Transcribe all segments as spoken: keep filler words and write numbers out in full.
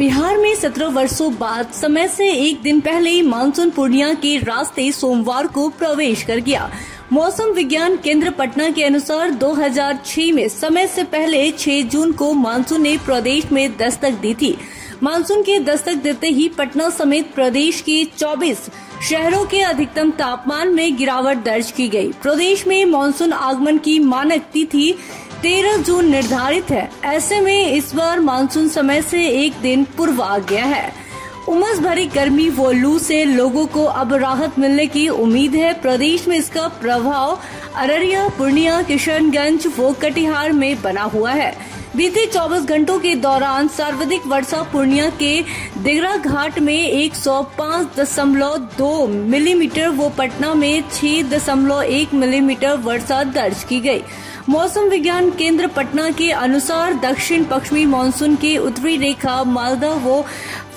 बिहार में सत्रह वर्षों बाद समय से एक दिन पहले मानसून पूर्णिया के रास्ते सोमवार को प्रवेश कर गया। मौसम विज्ञान केंद्र पटना के अनुसार दो हज़ार छह में समय से पहले छह जून को मानसून ने प्रदेश में दस्तक दी थी। मानसून के दस्तक देते ही पटना समेत प्रदेश के चौबीस शहरों के अधिकतम तापमान में गिरावट दर्ज की गई। प्रदेश में मानसून आगमन की मानक तिथि तेरह जून निर्धारित है। ऐसे में इस बार मानसून समय से एक दिन पूर्व आ गया है। उमस भरी गर्मी व लू से लोगों को अब राहत मिलने की उम्मीद है। प्रदेश में इसका प्रभाव अररिया, पूर्णिया, किशनगंज व कटिहार में बना हुआ है। बीते चौबीस घंटों के दौरान सर्वाधिक वर्षा पूर्णिया के दिगरा घाट में एक सौ पाँच दशमलव दो मिलीमीटर व पटना में छह दशमलव एक मिलीमीटर वर्षा दर्ज की गई। मौसम विज्ञान केंद्र पटना के अनुसार दक्षिण पश्चिमी मानसून की उत्तरी रेखा मालदा व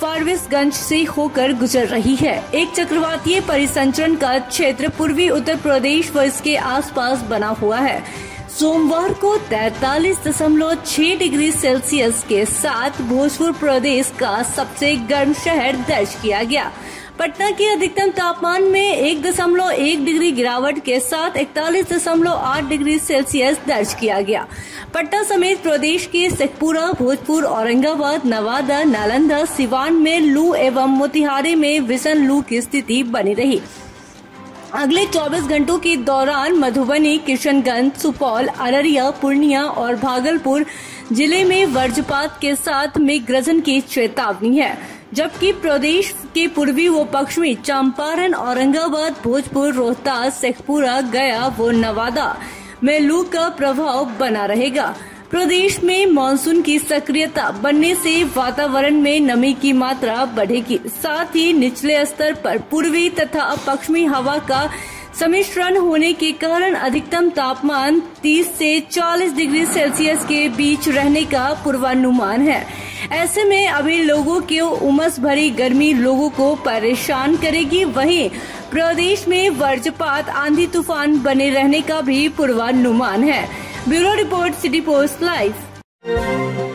फारबिसगंज से होकर गुजर रही है। एक चक्रवातीय परिसंचरण का क्षेत्र पूर्वी उत्तर प्रदेश व इसके आसपास बना हुआ है। सोमवार को तैंतालीस दशमलव छह डिग्री सेल्सियस के साथ भोजपुर प्रदेश का सबसे गर्म शहर दर्ज किया गया। पटना के अधिकतम तापमान में एक दशमलव एक डिग्री गिरावट के साथ इकतालीस दशमलव आठ डिग्री सेल्सियस दर्ज किया गया। पटना समेत प्रदेश के शेखपुरा, भोजपुर, औरंगाबाद, नवादा, नालंदा, सिवान में लू एवं मोतिहारी में भीषण लू की स्थिति बनी रही। अगले चौबीस घंटों के दौरान मधुबनी, किशनगंज, सुपौल, अररिया, पूर्णिया और भागलपुर जिले में वज्रपात के साथ मेघ गर्जन की चेतावनी है, जबकि प्रदेश के पूर्वी व पश्चिमी चंपारण, औरंगाबाद, भोजपुर, रोहतास, शेखपुरा, गया व नवादा में लू का प्रभाव बना रहेगा। प्रदेश में मानसून की सक्रियता बनने से वातावरण में नमी की मात्रा बढ़ेगी, साथ ही निचले स्तर पर पूर्वी तथा पश्चिमी हवा का सम्मिश्रण होने के कारण अधिकतम तापमान तीस से चालीस डिग्री सेल्सियस के बीच रहने का पूर्वानुमान है। ऐसे में अभी लोगों की उमस भरी गर्मी लोगों को परेशान करेगी, वहीं प्रदेश में वज्रपात, आंधी तूफान बने रहने का भी पूर्वानुमान है। Bureau report, city post live.